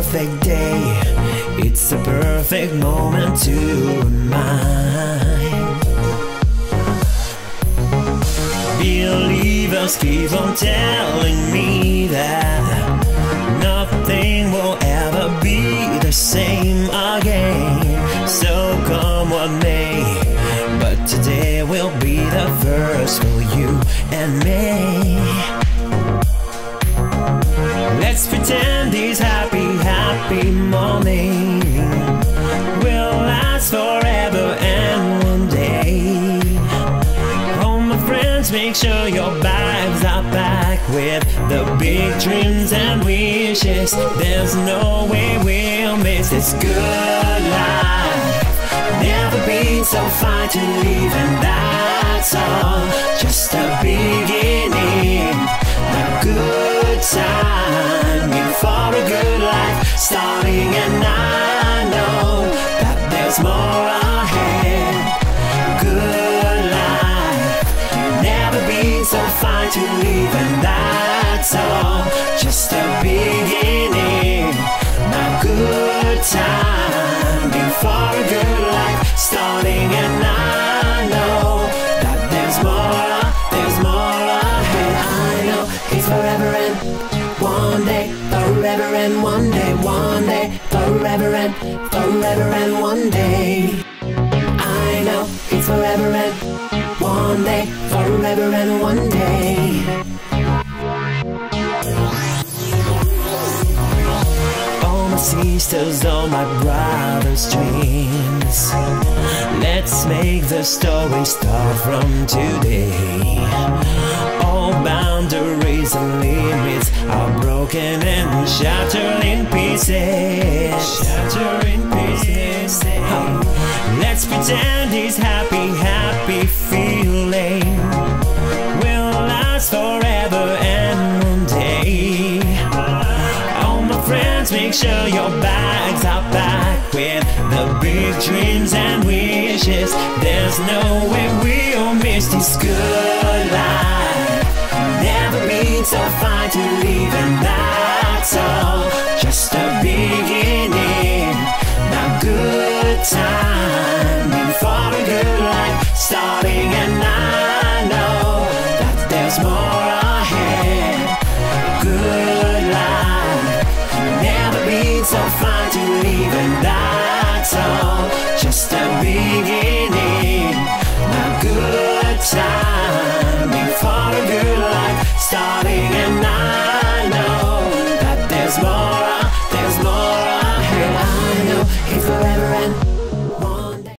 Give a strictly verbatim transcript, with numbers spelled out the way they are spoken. perfect day, it's a perfect moment to remind. Believers keep on telling me that nothing will ever be the same again. So come what may, but today will be the first for you and me. Let's pretend these happy, happy mornings will last forever and one day. Oh my friends, make sure your vibes are back with the big dreams and wishes. There's no way we'll miss this good life. Never been so fine to leave, and that's all. Just a beginning, a good time. Starting, and I know that there's more ahead. Good life, you've never been so fine to leave, and that's all. Just a beginning, a good time before a good life. Starting, and I know that there's more, there's more ahead. I know it's forever and one day, forever and one day. One day, forever and, forever and one day. I know it's forever and one day, forever and one day. All my sisters, all my brothers' dreams, let's make the story start from today. All boundaries and limits are broken and shattered in pieces. Shattered in pieces. Oh. Let's pretend this happy, happy feeling will last forever and one day. Oh my friends, make sure your bags are packed with the big dreams and wishes. There's no way we'll miss this good life. So fine to leave, and that's all. Just a beginning, a good time before a good life. Starting, and I know that there's more ahead. Good life, never been so fine to leave, and that's